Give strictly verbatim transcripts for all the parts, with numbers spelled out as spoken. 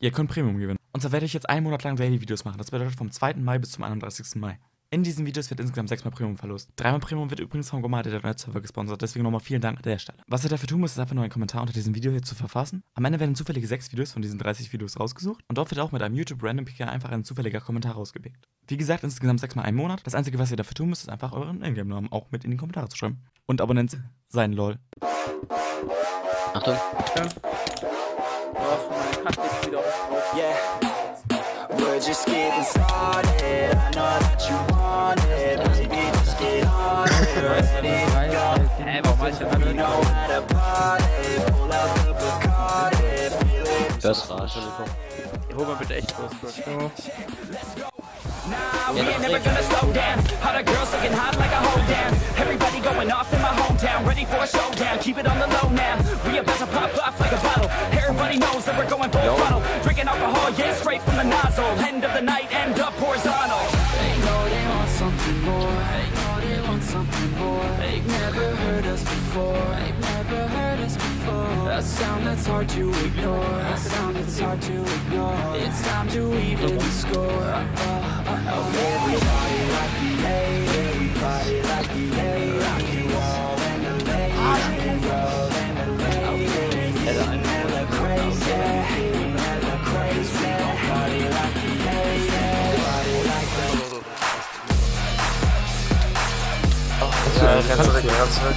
Ihr könnt Premium gewinnen. Und zwar werde ich jetzt einen Monat lang Daily Videos machen. Das bedeutet vom zweiten Mai bis zum einunddreißigsten Mai. In diesen Videos wird insgesamt sechsmal Premium verlost. Dreimal Premium wird übrigens vom GommeHD Punkt net Server gesponsert, deswegen nochmal vielen Dank an der Stelle. Was ihr dafür tun müsst, ist einfach nur einen Kommentar unter diesem Video hier zu verfassen. Am Ende werden zufällige sechs Videos von diesen dreißig Videos rausgesucht und dort wird auch mit einem YouTube Random Picker einfach ein zufälliger Kommentar rausgepickt. Wie gesagt, insgesamt sechsmal einen Monat. Das einzige, was ihr dafür tun müsst, ist einfach euren Ingame-Namen auch mit in die Kommentare zu schreiben. Und Abonnent sein, lol. Achtung. Ja. We're just getting started. I know that you want it. Baby, just get on it. Ready to go. You know how to party. Pull out the Bacardi. Das war's. Ich hol mal bitte echt los. Nah, we ain't never gonna slow down. How the girls looking hot like a hold down. Everybody going off in my hometown. Ready for a showdown. Keep it on the low now. We about to pop off like a bottle. Everybody knows that we're going full throttle. Drinking alcohol, yeah, straight from the nozzle. End of the night, end up horizontal. They know they want something more. They know they want something more. They've never heard us before. They've never heard us before. A sound that's hard to ignore. A sound that's hard to ignore. It's time to even the score. Everybody like the A. Everybody like the A. Rock you all and the lay. Rock and roll and the lay. Hella crazy. Hella crazy. Party like the A. Party like the A. Oh, ja, ganz zurück, ganz zurück.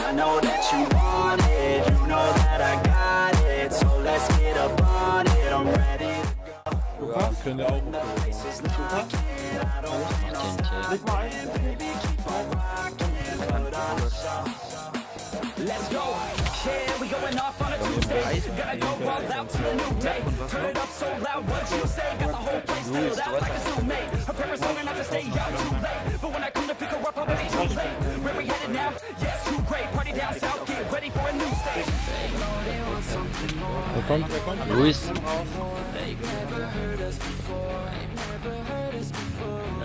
I know that you want it, you know that I got it, so let's get up on it, I'm ready to go. Ja, können wir auch machen. Let's go. Yeah, we going off on a Tuesday. Gonna go all out to the new day. Turn it up so loud, what you say? Got the whole place filled out like a zoo mate. Her parents told me not to stay out too late, but when I come to pick her up, I'll be too late. Where we headed now? Yes, too great. Party down south, get ready for a new stage. Wo kommt? Luis.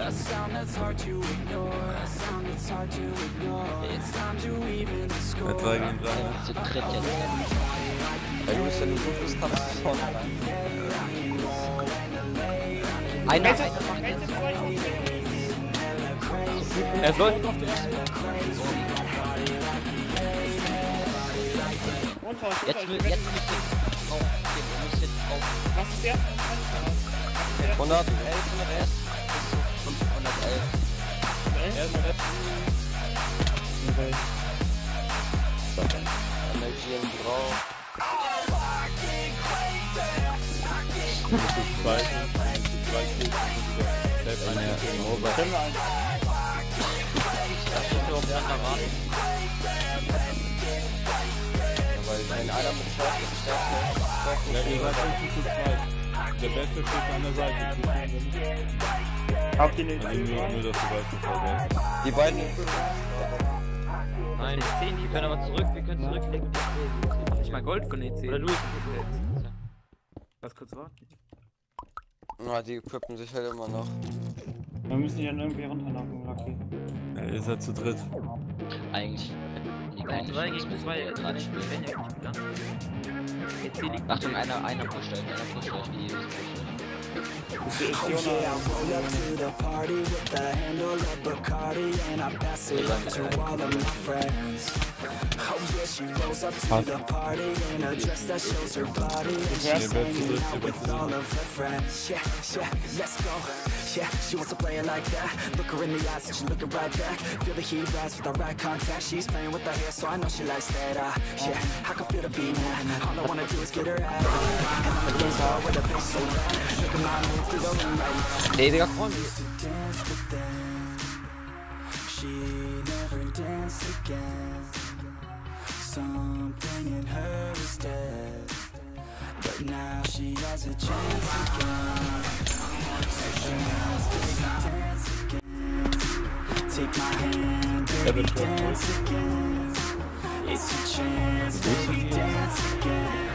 A sound that's hard to ignore. A sound that's hard to ignore. It's time to even the score. Jetzt war ich im Plan. Zu dritt jetzt. Weil du bist ja nur gut, das kannst du vorne rein. Einer. Er soll. Jetzt will, jetzt will ich jetzt drauf gehen. Wir müssen jetzt drauf. Was ist der? hundertelf, hundertelf. Der Beste steht an der Seite. Habt ihr nicht? Die beiden. Nein, ich sehe die. Wir können aber zurück. Wir können zurücklegen. Ich mal Gold können jetzt sehen. Oder Luis. Lass kurz warten. Na, die equippen sich halt immer noch. Wir müssen die dann irgendwie runternacken, Lucky. Ja, ihr seid zu dritt. Eigentlich. drei gegen zwei, ja, gerade ich bin ja nicht wieder. Jetzt hier liegt. Achtung, einer, einer pusht euch, einer pusht euch, wie Jesus pusht. Yeah, she wants to play it like that. Look her in the eyes and she's looking right back. Feel the heat rise with the right contact. She's playing with her hair so I know she likes that. I, yeah, I can feel the beat now. All I wanna do is get her out. And I'm a dancer with a bass so loud. Look at my move through the room right now. Hey, Digga, komm! She never danced again. Something in her now she has a chance again. Take my hand, baby, dance again. It's your chance, baby, dance again.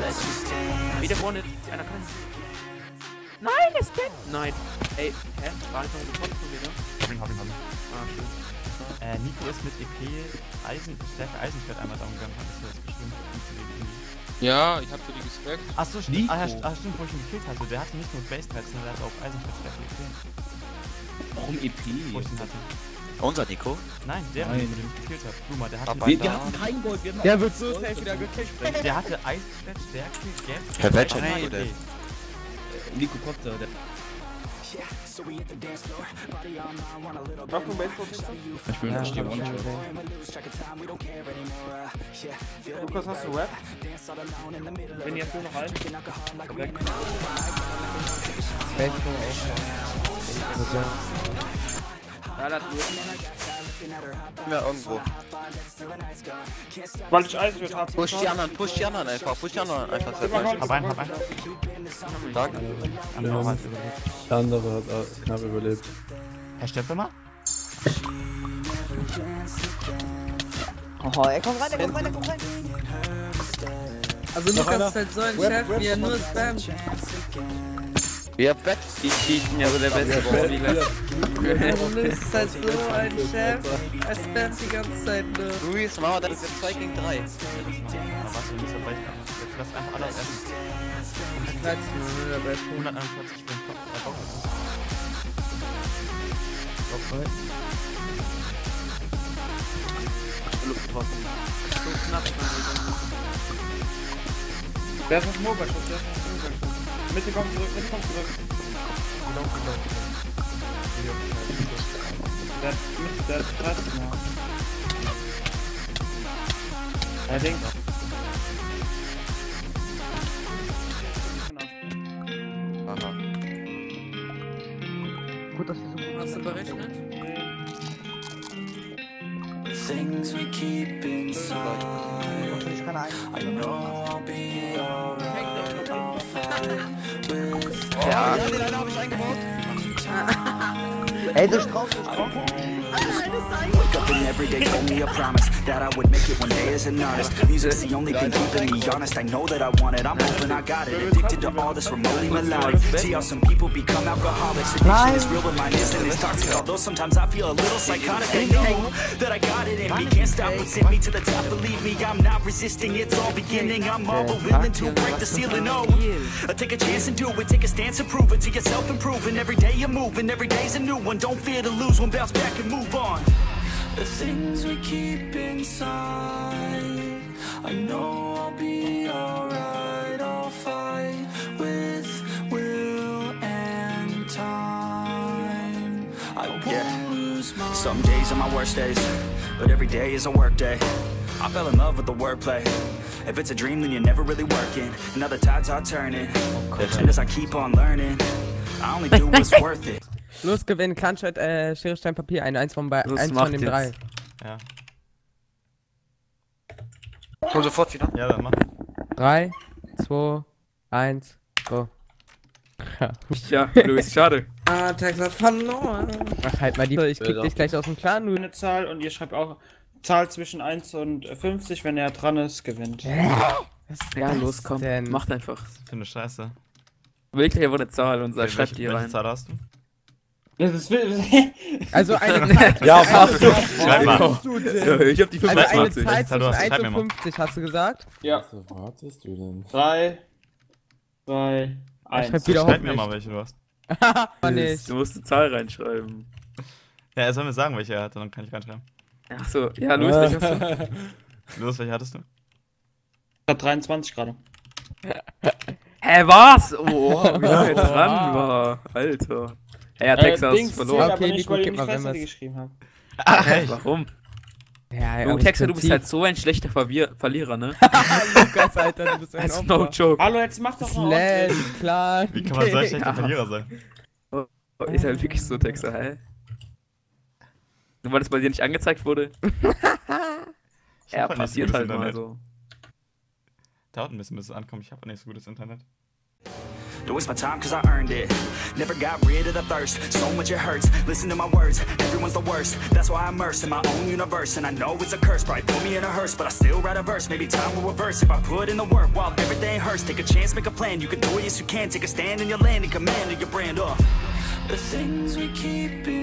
Let's just dance. Wieder vorne, einer kann. Nein, es geht! Nein! Ey, hä? War nicht noch ein Kopf von mir, ne? Hab ihn, hab ihn, hab ihn. Ah, schön. Äh, Nico ist mit E P Eisen, Stärke Eisenschwert einmal down gegangen, hat das jetzt bestimmt nicht. Ja, ich hab für die gespeckt. Achso, stimmt. Ah, ah, stimmt, wo ich ihn gekillt hatte. Der hatte nicht nur Base-Tracks, sondern der hatte auch Eisenschwert-Stärke E P. Warum E P? Wo ich ihn hatte. Unser Nico? Nein, der, Nein. den ich gekillt hab. Guck mal, der hatte... Wir, wir hatten keinen Gold, wir hatten... Der wird so safe wieder gekillt. Der hatte Eisenschwert-Stärke, Gap... Per welcher Nico denn? Nico Kopter, der... Ich bin nicht die Runde. Lukas, hast du Rap? Wenn ihr jetzt nur noch halten. Weg. Weg. Ja, das ist ja irgendwo. Weil ich Eis wird hart. Push die anderen, push die anderen einfach, push die anderen einfach. Hab einen, hab einen. Stark. Andere hat überlebt. Der andere hat knapp überlebt. Herr Steppelmann? Oh, er kommt rein, er kommt rein, er kommt rein. Also Lukas ist halt so ein Chef, wie er nur spammt. Ja, Bett, die cheaten ja so der beste Brawler. Du bist halt so ein Chef, er spammt die ganze Zeit nur. Luis, Mama, das ist jetzt zwei gegen drei. Ja, was, du musst ja weiter. Jetzt lass einfach alle essen. Ich weiß nicht, bei hunderteinundvierzig bin ich auch. So knapp, wer ist das Mobile? Wer ist das Mobile? Mitte kommt zurück, Mitte kommt zurück. Genau, genau. Der Mitte, der ist dreizehn. Er denkt. Aha. Gut, dass wir so gut. Hast du berechnet? Things we keep inside. Ich kann eigentlich. Ja, ja, den einen hab ich eingebaut. Ey, du straufst, du straufst. Don't fear to lose, one bounce back and move on. The things we keep inside, I know I'll be alright, I'll fight with will and time. I won't yeah. lose my... Some days are my worst days, but every day is a work day. I fell in love with the wordplay. If it's a dream, then you're never really working. And now the tides are turning, and as I keep on learning, I only do what's worth it. Los gewinnen, Klanschett, äh, Schere, Stein, Papier, ein, eins von, bei, eins von dem jetzt. drei. Ja. Komm sofort wieder. Ja, dann mach. drei, zwei, eins, go. Ja, Luis, schade. Ah, Texas hat verloren. Mach halt mal die, ich kick dich gleich aus dem Clan. Nur eine Zahl und ihr schreibt auch Zahl zwischen eins und fünfzig, wenn er dran ist, gewinnt. Was ist ja, los, komm, denn? Macht einfach. Für eine Scheiße. Wirklich einfach eine Zahl und sagt, schreibt die rein. Welche Zahl hast du? Das ist also eine Zahl. Ja, passt. Schreib mal. Ich hab die fünfundzwanzig. Also eine Zahl zwischen eins und fünfzig, hast du gesagt? Ja. Was erwartest du denn? drei, zwei, eins. Schreib, wieder schreib mir mal, welche du hast. Du musst eine Zahl reinschreiben. Ja, er soll mir sagen, welche er hatte, dann kann ich reinschreiben. Achso, ja, Luis, welche hast du? Luis, welche hattest du? Ich hab dreiundzwanzig gerade. Hä, was? Oh, wie lange er dran war. Alter. Ja, Texas äh, verloren. Okay, nicht, weil ich mal, wenn geschrieben habe. Ach, Ach warum? Ja, ja, du, Texas, du bist halt so ein schlechter Verwier Verlierer, ne? Lukas, Alter, du bist ein Opfer. No joke. Hallo, jetzt mach doch mal. Klar. Wie kann man so ein schlechter Verlierer sein? Oh, oh, ist halt wirklich so, Texas, hä? Nur weil das bei dir nicht angezeigt wurde? Ja, passiert halt mal so. Dauert ein bisschen, bis es ankommt. Ich habe nicht so gutes Internet. Don't waste my time because I earned it. Never got rid of the thirst. So much it hurts. Listen to my words. Everyone's the worst. That's why I'm immersed in my own universe. And I know it's a curse. Probably put me in a hearse. But I still write a verse. Maybe time will reverse. If I put in the work while everything hurts. Take a chance, make a plan. You can do it, yes you can. Take a stand in your land and command of your brand. Uh, the things we keep in.